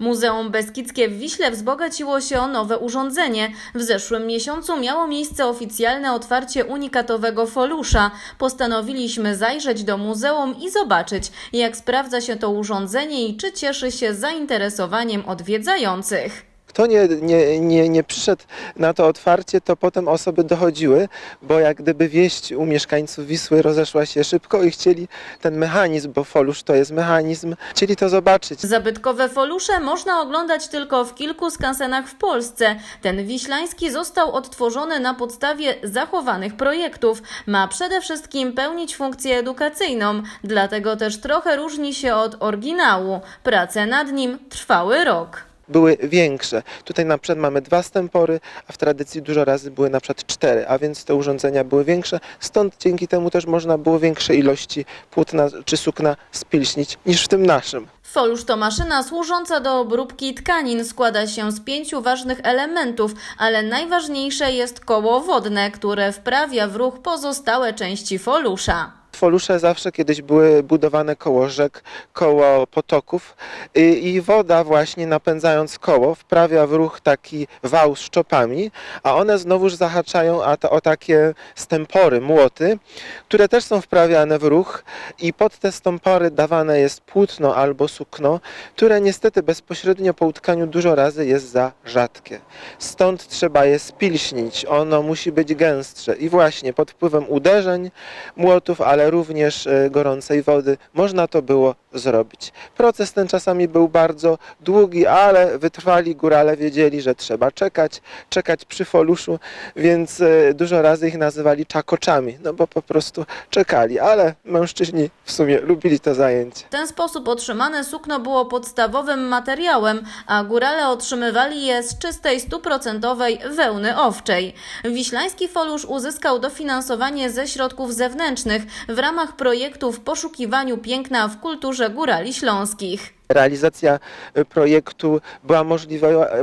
Muzeum Beskidzkie w Wiśle wzbogaciło się o nowe urządzenie. W zeszłym miesiącu miało miejsce oficjalne otwarcie unikatowego folusza. Postanowiliśmy zajrzeć do muzeum i zobaczyć, jak sprawdza się to urządzenie i czy cieszy się zainteresowaniem odwiedzających. Kto nie przyszedł na to otwarcie, to potem osoby dochodziły, bo jak gdyby wieść u mieszkańców Wisły rozeszła się szybko i chcieli ten mechanizm, bo folusz to jest mechanizm, chcieli to zobaczyć. Zabytkowe folusze można oglądać tylko w kilku skansenach w Polsce. Ten wiślański został odtworzony na podstawie zachowanych projektów. Ma przede wszystkim pełnić funkcję edukacyjną, dlatego też trochę różni się od oryginału. Prace nad nim trwały rok. Były większe. Tutaj na przykład mamy 2 stempory, a w tradycji dużo razy były na przykład 4, a więc te urządzenia były większe, stąd dzięki temu też można było większej ilości płótna czy sukna spilśnić niż w tym naszym. Folusz to maszyna służąca do obróbki tkanin. Składa się z 5 ważnych elementów, ale najważniejsze jest koło wodne, które wprawia w ruch pozostałe części folusza. Folusze zawsze kiedyś były budowane koło rzek, koło potoków i woda właśnie napędzając koło wprawia w ruch taki wał z czopami, a one znowuż zahaczają o takie stempory, młoty, które też są wprawiane w ruch i pod te stempory dawane jest płótno albo sukno, które niestety bezpośrednio po utkaniu dużo razy jest za rzadkie. Stąd trzeba je spilśnić, ono musi być gęstsze i właśnie pod wpływem uderzeń młotów, ale również gorącej wody można to było zrobić. Proces ten czasami był bardzo długi, ale wytrwali górale wiedzieli, że trzeba czekać przy foluszu, więc dużo razy ich nazywali czakoczami, no bo po prostu czekali, ale mężczyźni w sumie lubili to zajęcie. W ten sposób otrzymane sukno było podstawowym materiałem, a górale otrzymywali je z czystej, 100-procentowej wełny owczej. Wiślański folusz uzyskał dofinansowanie ze środków zewnętrznych w ramach projektu w poszukiwaniu piękna w kulturze górali śląskich. Realizacja projektu była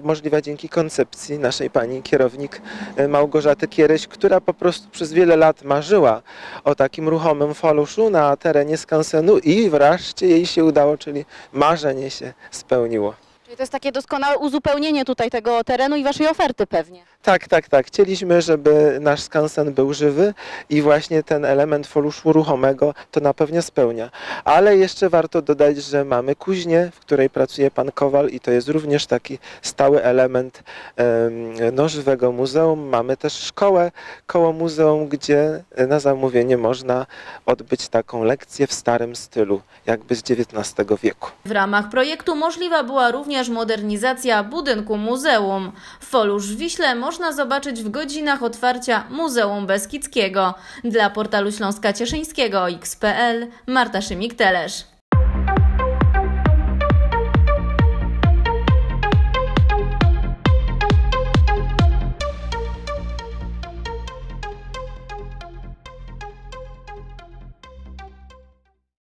możliwa dzięki koncepcji naszej pani kierownik Małgorzaty Kieryś, która po prostu przez wiele lat marzyła o takim ruchomym foluszu na terenie skansenu i wreszcie jej się udało, czyli marzenie się spełniło. Czyli to jest takie doskonałe uzupełnienie tutaj tego terenu i waszej oferty pewnie. Tak. Chcieliśmy, żeby nasz skansen był żywy i właśnie ten element foluszu ruchomego to na pewno spełnia. Ale jeszcze warto dodać, że mamy kuźnię, w której pracuje pan Kowal i to jest również taki stały element żywego muzeum. Mamy też szkołę koło muzeum, gdzie na zamówienie można odbyć taką lekcję w starym stylu, jakby z XIX wieku. W ramach projektu możliwa była również modernizacja budynku muzeum. Folusz w Wiśle można zobaczyć w godzinach otwarcia Muzeum Beskidzkiego. Dla portalu Śląska Cieszyńskiego X.pl Marta Szymik-Telesz.